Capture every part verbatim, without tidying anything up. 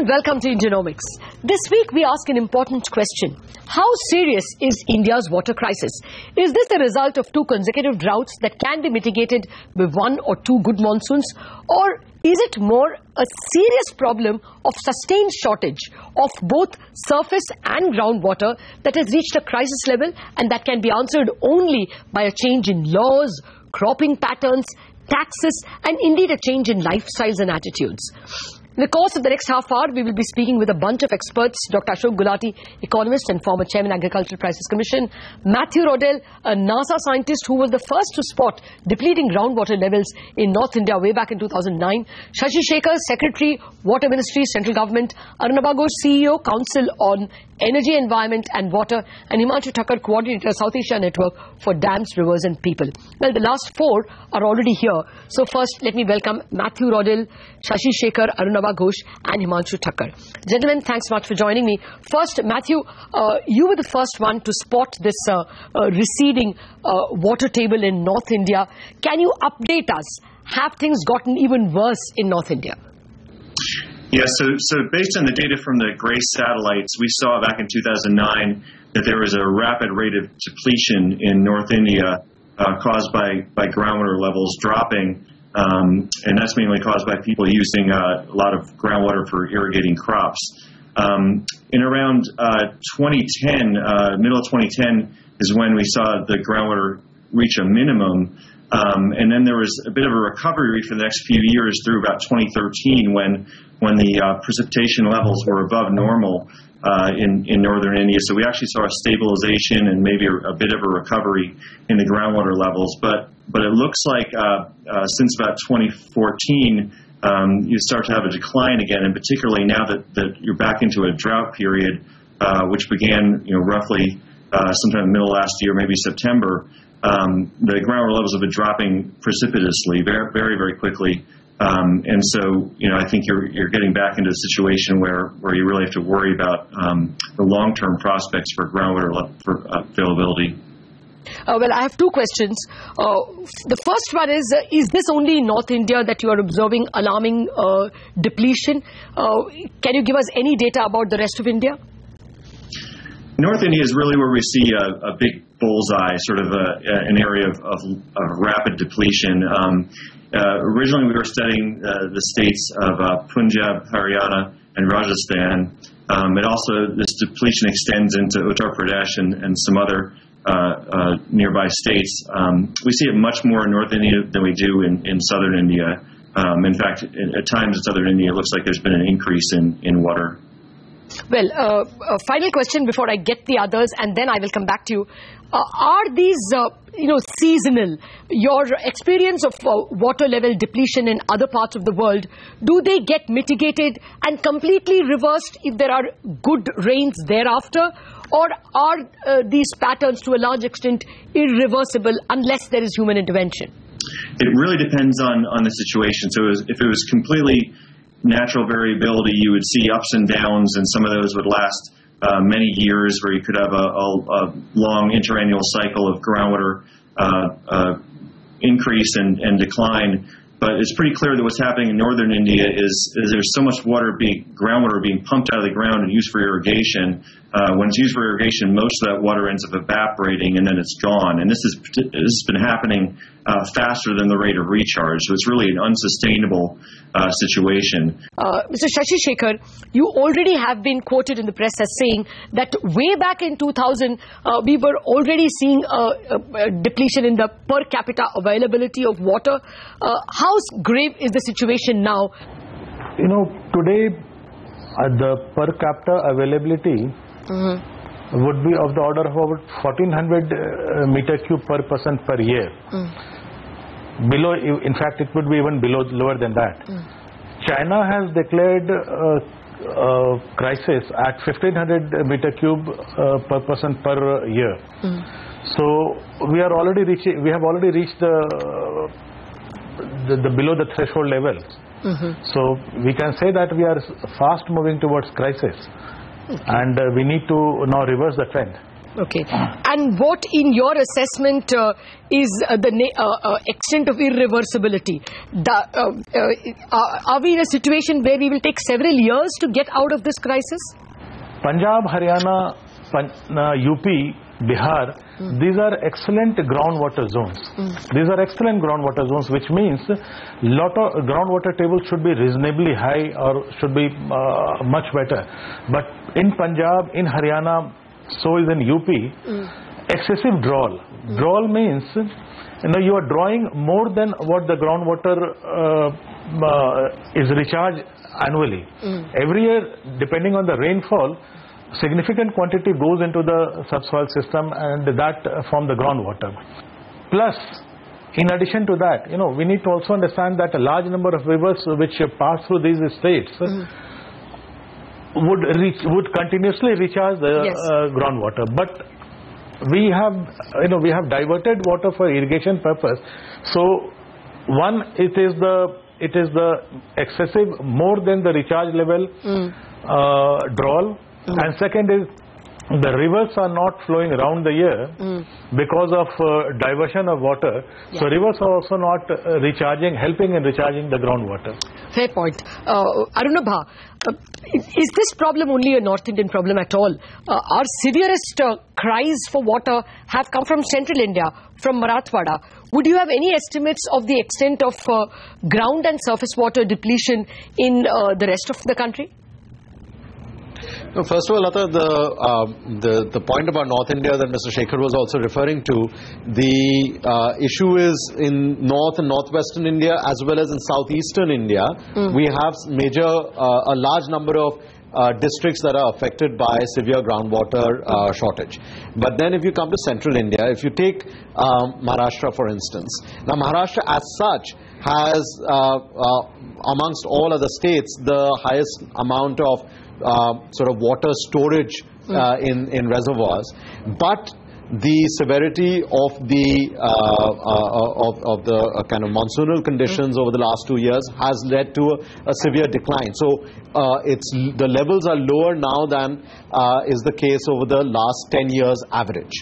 and welcome to InGenomics. This week we ask an important question. How serious is India's water crisis? Is this the result of two consecutive droughts that can be mitigated with one or two good monsoons? Or is it more a serious problem of sustained shortage of both surface and groundwater that has reached a crisis level and that can be answered only by a change in laws, cropping patterns, taxes, and indeed a change in lifestyles and attitudes? In the course of the next half hour, we will be speaking with a bunch of experts. Doctor Ashok Gulati, economist and former chairman, Agricultural Prices Commission. Matthew Rodell, a NASA scientist who was the first to spot depleting groundwater levels in North India way back in two thousand nine. Shashi Shekhar, Secretary, Water Ministry, Central Government. Arunabha Ghosh, C E O, Council on Energy, Environment and Water. And Himanshu Thakkar, Coordinator, South Asia Network for Dams, Rivers and People. Well, the last four are already here. So first, let me welcome Matthew Rodell, Shashi Shekhar, Arunabha Ghosh and Himanshu Thakkar. Gentlemen, thanks much for joining me. First, Matthew, uh, you were the first one to spot this uh, uh, receding uh, water table in North India. Can you update us? Have things gotten even worse in North India? Yeah, so, so based on the data from the GRACE satellites, we saw back in two thousand nine that there was a rapid rate of depletion in North India uh, caused by, by groundwater levels dropping. Um, and that's mainly caused by people using uh, a lot of groundwater for irrigating crops. Um, in around uh, twenty ten, uh, middle of twenty ten is when we saw the groundwater reach a minimum. Um, and then there was a bit of a recovery for the next few years through about twenty thirteen when, when the uh, precipitation levels were above normal uh, in, in northern India. So we actually saw a stabilization and maybe a, a bit of a recovery in the groundwater levels. But But it looks like uh, uh, since about twenty fourteen, um, you start to have a decline again, and particularly now that, that you're back into a drought period, uh, which began you know, roughly uh, sometime in the middle of last year, maybe September, um, the groundwater levels have been dropping precipitously, very, very, very quickly. Um, and so, you know, I think you're, you're getting back into a situation where, where you really have to worry about um, the long-term prospects for groundwater for availability. Uh, well, I have two questions. Uh, the first one is, uh, is this only in North India that you are observing alarming uh, depletion? Uh, can you give us any data about the rest of India? North India is really where we see a, a big bullseye, sort of a, a, an area of, of, of rapid depletion. Um, uh, originally, we were studying uh, the states of uh, Punjab, Haryana, and Rajasthan. Um, it also, this depletion extends into Uttar Pradesh and, and some other Uh, uh, nearby states. Um, we see it much more in North India than we do in, in Southern India. Um, in fact, in, at times in Southern India, it looks like there's been an increase in, in water. Well, uh, a final question before I get the others, and then I will come back to you. Uh, are these, uh, you know, seasonal? Your experience of uh, water level depletion in other parts of the world, do they get mitigated and completely reversed if there are good rains thereafter? Or are uh, these patterns, to a large extent, irreversible unless there is human intervention? It really depends on, on the situation. So it was, if it was completely natural variability, you would see ups and downs, and some of those would last uh, many years, where you could have a, a, a long interannual cycle of groundwater uh, uh, increase and, and decline. But it's pretty clear that what's happening in northern India is, is there's so much water being, groundwater being pumped out of the ground and used for irrigation. Uh, when it's used for irrigation, most of that water ends up evaporating and then it's gone. And this, is, this has been happening uh, faster than the rate of recharge. So it's really an unsustainable uh, situation. Uh, Mister Shashi Shekhar, you already have been quoted in the press as saying that way back in two thousand, uh, we were already seeing a, a depletion in the per capita availability of water. Uh, how How grave is the situation now? You know, today uh, the per capita availability mm-hmm. would be of the order of about fourteen hundred uh, meter cube per person per year. Mm. Below, in fact, it would be even below, lower than that. Mm. China has declared a, a crisis at fifteen hundred meter cube uh, per person per year. Mm. So we are already reaching. We have already reached the. Uh, The, the below the threshold level. Mm-hmm. So we can say that we are fast moving towards crisis. Okay. And uh, we need to now reverse the trend. Okay. And what, in your assessment, uh, is uh, the na uh, uh, extent of irreversibility? The, uh, uh, are we in a situation where we will take several years to get out of this crisis? Punjab, Haryana, Pan uh, U P, Bihar, mm. these are excellent groundwater zones. Mm. These are excellent groundwater zones, which means lot of groundwater tables should be reasonably high or should be uh, much better. But in Punjab, in Haryana, so is in U P, mm. excessive drawal. Mm. Drawal means, you know, you are drawing more than what the groundwater uh, uh, is recharged annually. Mm. Every year, depending on the rainfall, significant quantity goes into the subsoil system, and that uh, from the groundwater. Plus, in addition to that, you know, we need to also understand that a large number of rivers which uh, pass through these states mm. would reach, would continuously recharge the yes. uh, groundwater. But we have, you know, we have diverted water for irrigation purpose. So, one, it is the it is the excessive, more than the recharge level mm. uh, drawal. Mm. And second is, the rivers are not flowing around the year mm. because of uh, diversion of water. Yeah. So rivers are also not uh, recharging, helping in recharging the groundwater. Fair point. Uh, Arunabha, uh, is, is this problem only a North Indian problem at all? Uh, our severest uh, cries for water have come from central India, from Marathwada. Would you have any estimates of the extent of uh, ground and surface water depletion in uh, the rest of the country? No, first of all, Lata, the, uh, the, the point about North India that Mister Shekhar was also referring to, the uh, issue is in North and Northwestern India as well as in Southeastern India, mm. we have major, uh, a large number of Uh, districts that are affected by severe groundwater uh, shortage. But then if you come to central India, if you take um, Maharashtra for instance, now Maharashtra as such has uh, uh, amongst all other states the highest amount of uh, sort of water storage uh, in, in reservoirs, but the severity of the uh, uh, of, of the uh, kind of monsoonal conditions over the last two years has led to a, a severe decline. So uh, it's the levels are lower now than uh, is the case over the last ten years average.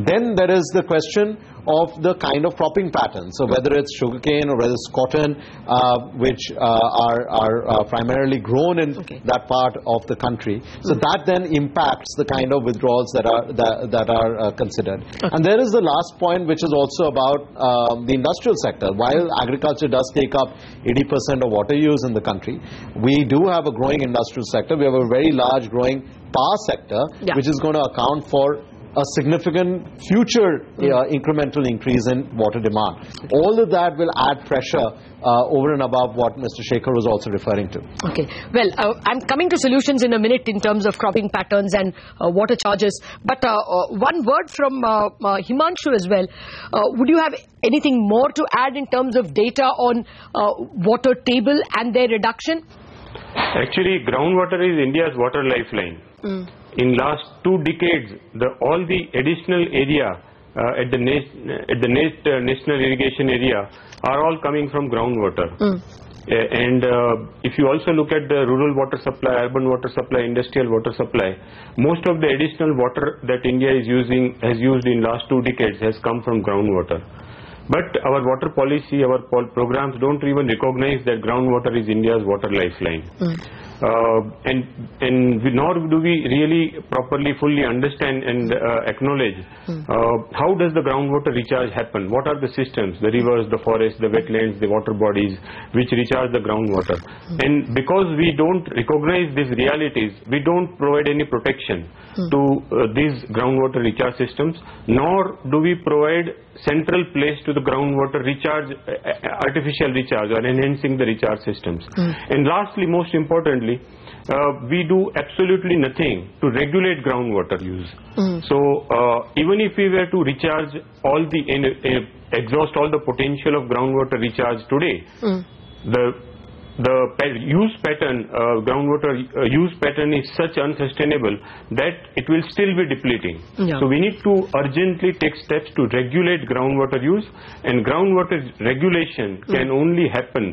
Then there is the question of the kind of cropping pattern. So whether it's sugarcane or whether it's cotton, uh, which uh, are, are uh, primarily grown in okay. that part of the country. So mm. that then impacts the kind of withdrawals that are that, that are uh, considered. Okay. And there is the last point, which is also about uh, the industrial sector. While agriculture does take up eighty percent of water use in the country, we do have a growing industrial sector. We have a very large growing power sector, yeah. which is going to account for a significant future uh, incremental increase in water demand. All of that will add pressure uh, over and above what Mister Shekhar was also referring to. Okay, well, uh, I'm coming to solutions in a minute in terms of cropping patterns and uh, water charges, but uh, uh, one word from uh, uh, Himanshu as well. Uh, would you have anything more to add in terms of data on uh, water table and their reduction? Actually, groundwater is India's water lifeline. Mm. In last two decades, the, all the additional area uh, at the at the net, uh, national irrigation area are all coming from groundwater. Mm. Uh, and uh, if you also look at the rural water supply, urban water supply, industrial water supply, most of the additional water that India is using has used in last two decades has come from groundwater. But our water policy, our programs don't even recognize that groundwater is India's water lifeline. Mm. Uh, and and we, nor do we really properly, fully understand and uh, acknowledge mm. uh, how does the groundwater recharge happen? What are the systems, the rivers, the forests, the wetlands, the water bodies, which recharge the groundwater? Mm. And because we don't recognize these realities, we don't provide any protection mm. to uh, these groundwater recharge systems, nor do we provide central place to the groundwater recharge, uh, artificial recharge or enhancing the recharge systems. Mm. And lastly, most importantly, uh, we do absolutely nothing to regulate groundwater use. Mm. So uh, even if we were to recharge all the, in, uh, exhaust all the potential of groundwater recharge today, mm. the The use pattern, uh, groundwater use pattern is such unsustainable that it will still be depleting. Yeah. So we need to urgently take steps to regulate groundwater use, and groundwater regulation mm. can only happen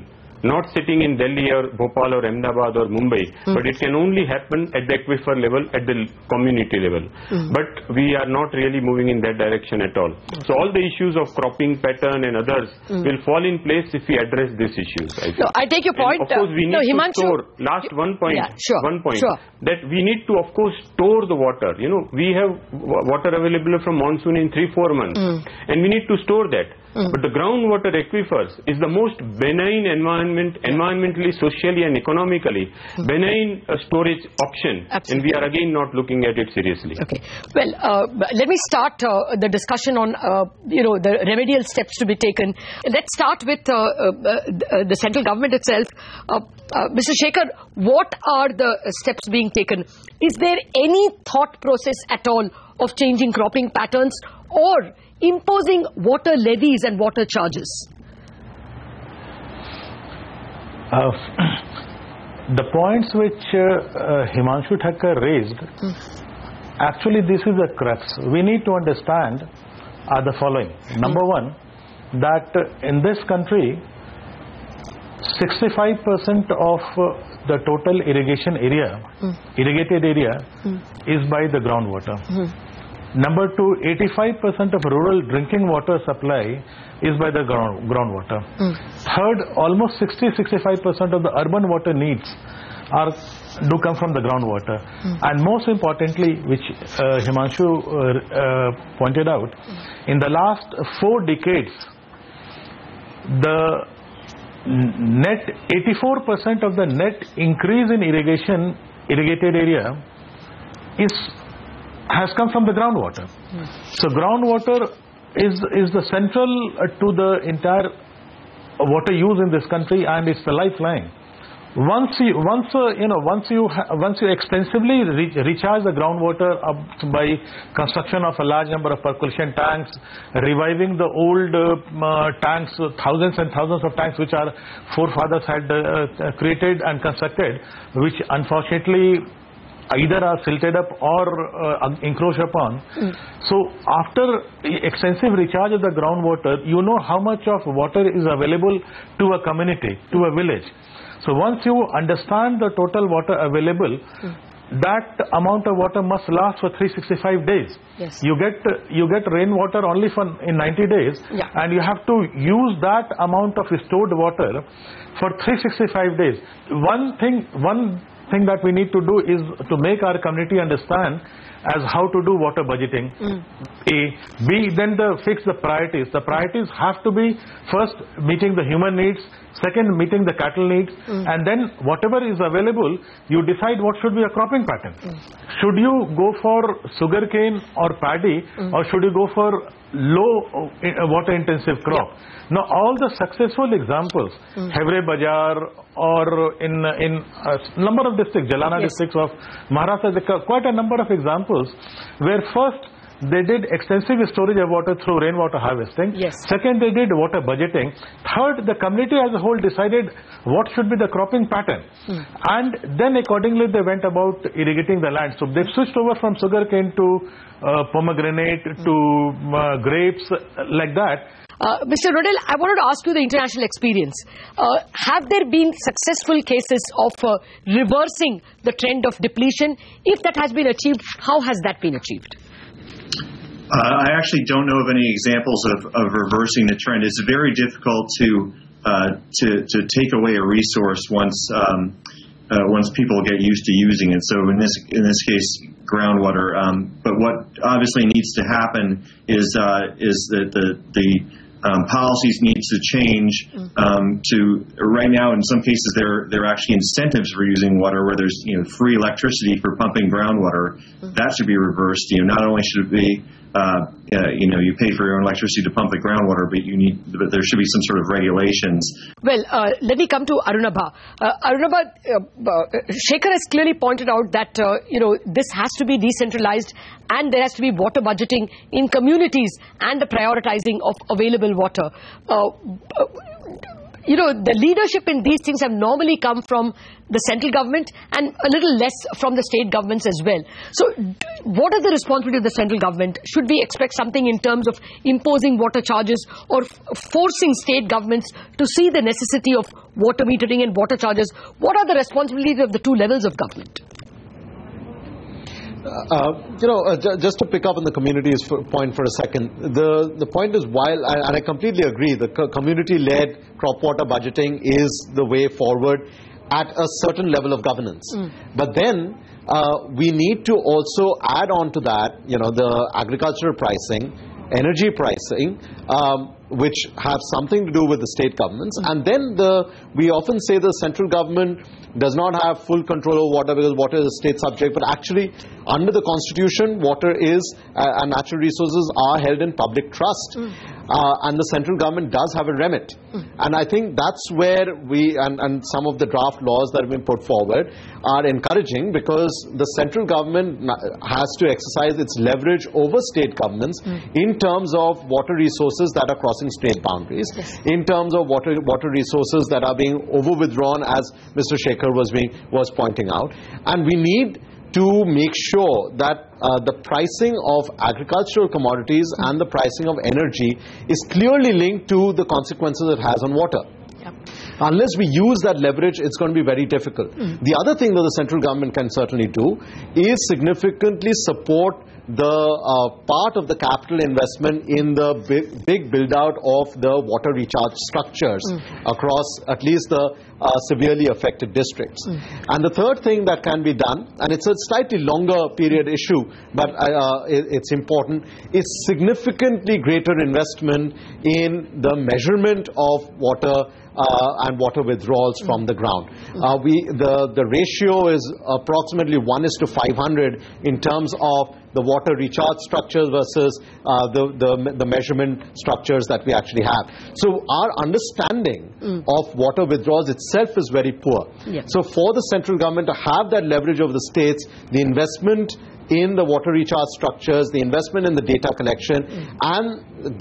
not sitting in Delhi or Bhopal or Ahmedabad or Mumbai, mm. but it can only happen at the aquifer level, at the community level. Mm. But we are not really moving in that direction at all. Okay. So all the issues of cropping pattern and others mm. will fall in place if we address these issues. I think. No, I take your point. And of course, we need no, Himanshu, to store, last one point, yeah, sure, one point sure. that we need to, of course, store the water. You know, we have water available from monsoon in three, four months, mm. and we need to store that. Mm. But the groundwater aquifers is the most benign environment, environmentally, socially and economically, mm. benign uh, storage option. Absolutely. And we are again not looking at it seriously. Okay. Well, uh, let me start uh, the discussion on, uh, you know, the remedial steps to be taken. Let's start with uh, uh, the central government itself. Uh, uh, Mister Shekhar, what are the steps being taken? Is there any thought process at all of changing cropping patterns or imposing water levies and water charges? Uh, the points which uh, uh, Himanshu Thakkar raised, mm. actually this is the crux. We need to understand are the following. Number mm. one, that in this country, sixty-five percent of uh, the total irrigation area, mm. irrigated area, mm. is by the groundwater. Mm. Number two, eighty-five percent of rural drinking water supply is by the ground, groundwater. Mm. Third, almost sixty to sixty-five percent of the urban water needs are, do come from the groundwater. Mm. And most importantly, which uh, Himanshu uh, uh, pointed out, in the last four decades, the net eighty-four percent of the net increase in irrigation, irrigated area is has come from the groundwater. Yes. So groundwater is, is the central to the entire water use in this country, and it's the lifeline. Once you, once uh, you know, once you, ha once you extensively re recharge the groundwater up by construction of a large number of percolation tanks, reviving the old uh, uh, tanks, uh, thousands and thousands of tanks which our forefathers had uh, created and constructed, which unfortunately either are silted up or uh, encroach upon. Mm. So after extensive recharge of the groundwater, you know how much of water is available to a community, to a village. So once you understand the total water available, mm. that amount of water must last for three hundred sixty-five days. Yes. You get you get rainwater only for in ninety days, yeah. and you have to use that amount of stored water for three hundred sixty-five days. One thing, one thing that we need to do is to make our community understand as how to do water budgeting. Mm. A, B, then the fix the priorities. The priorities have to be first meeting the human needs, second meeting the cattle needs, mm. and then whatever is available, you decide what should be a cropping pattern. Mm. Should you go for sugarcane or paddy, mm. or should you go for low water intensive crop? Yeah. Now all the successful examples, mm. Hevere Bajar or in in a number of districts, Jalana yes. districts of Maharashtra, quite a number of examples where first they did extensive storage of water through rainwater harvesting. Yes. Second, they did water budgeting. Third, the community as a whole decided what should be the cropping pattern. Mm. And then accordingly, they went about irrigating the land. So they switched over from sugarcane to uh, pomegranate mm. to uh, grapes, like that. Uh, Mister Rodell, I wanted to ask you the international experience. Uh, have there been successful cases of uh, reversing the trend of depletion? If that has been achieved, how has that been achieved? Uh, I actually don't know of any examples of, of reversing the trend. It's very difficult to uh, to, to take away a resource once um, uh, once people get used to using it. So in this in this case, groundwater. Um, but what obviously needs to happen is uh, is that the the um, policies needs to change. Um, to right now, in some cases, there there are actually incentives for using water, where there's you know free electricity for pumping groundwater. That should be reversed. You know, not only should it be Uh, uh, you know, you pay for your own electricity to pump the groundwater, but you need, but there should be some sort of regulations. Well, uh, let me come to Arunabha. Uh, Arunabha, uh, uh, Shekhar has clearly pointed out that, uh, you know, this has to be decentralized and there has to be water budgeting in communities and the prioritizing of available water. Uh, uh, you know, the leadership in these things have normally come from the central government and a little less from the state governments as well. So what is the responsibility of the central government? Should we expect something in terms of imposing water charges or forcing state governments to see the necessity of water metering and water charges? What are the responsibilities of the two levels of government? Uh, you know, uh, just to pick up on the communities for point for a second, the, the point is, while, I, and I completely agree, the co community-led crop water budgeting is the way forward at a certain level of governance. Mm. But then, uh, we need to also add on to that, you know, the agricultural pricing, energy pricing, um, which have something to do with the state governments. Mm-hmm. And then the, we often say the central government does not have full control over water because water is a state subject, but actually under the constitution, water is, uh, and natural resources are held in public trust. Mm-hmm. Uh, and the central government does have a remit. Mm. And I think that's where we, and, and some of the draft laws that have been put forward are encouraging, because the central government has to exercise its leverage over state governments mm. in terms of water resources that are crossing state boundaries, yes. in terms of water water resources that are being over-withdrawn, as Mister Shekhar was, being, was pointing out. And we need to make sure that uh, the pricing of agricultural commodities and the pricing of energy is clearly linked to the consequences it has on water. Yep. Unless we use that leverage, it's going to be very difficult. Mm. The other thing that the central government can certainly do is significantly support the uh, part of the capital investment in the big, big build-out of the water recharge structures mm. across at least the uh, severely affected districts. Mm. And the third thing that can be done, and it's a slightly longer period issue, but uh, it, it's important, is significantly greater investment in the measurement of water Uh, and water withdrawals from the ground. Uh, we, the, the ratio is approximately one is to five hundred in terms of the water recharge structures versus uh, the, the, the measurement structures that we actually have. So our understanding mm. of water withdrawals itself is very poor. Yeah. So for the central government to have that leverage over the states, the investment in the water recharge structures, the investment in the data collection, mm. and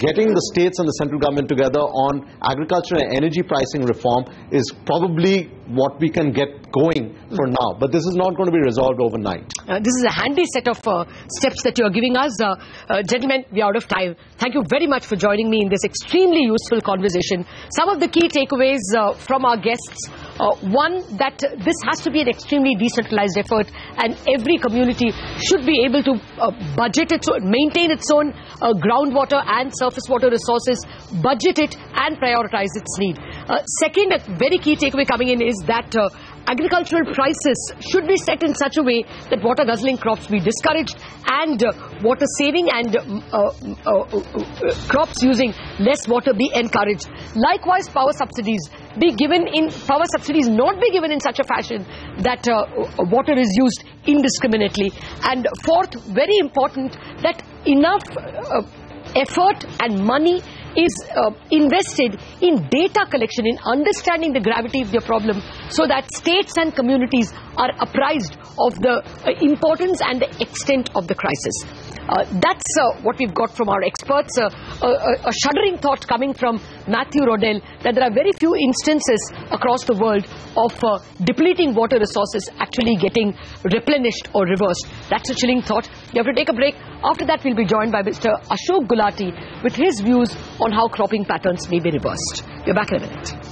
getting the states and the central government together on agriculture and energy pricing reform is probably what we can get going for now. But this is not going to be resolved overnight. Uh, this is a handy set of uh, steps that you're giving us. Uh, uh, gentlemen, we're out of time. Thank you very much for joining me in this extremely useful conversation. Some of the key takeaways uh, from our guests. Uh, one, that this has to be an extremely decentralized effort, and every community should be able to uh, budget its own, maintain its own uh, groundwater and surface water resources, budget it and prioritize its need. Uh, second, a very key takeaway coming in is that uh, agricultural prices should be set in such a way that water guzzling crops be discouraged and uh, water saving and uh, uh, uh, uh, crops using less water be encouraged. Likewise, power subsidies be given in, power subsidies not be given in such a fashion that uh, water is used indiscriminately. And fourth, very important, that enough uh, effort and money is uh, invested in data collection, in understanding the gravity of the problem, so that states and communities are apprised of the uh, importance and the extent of the crisis. Uh, that's uh, what we've got from our experts. Uh, uh, a shuddering thought coming from Matthew Rodell, that there are very few instances across the world of uh, depleting water resources actually getting replenished or reversed. That's a chilling thought. We have to take a break. After that, we'll be joined by Mister Ashok Gulati with his views on how cropping patterns may be reversed. We're back in a minute.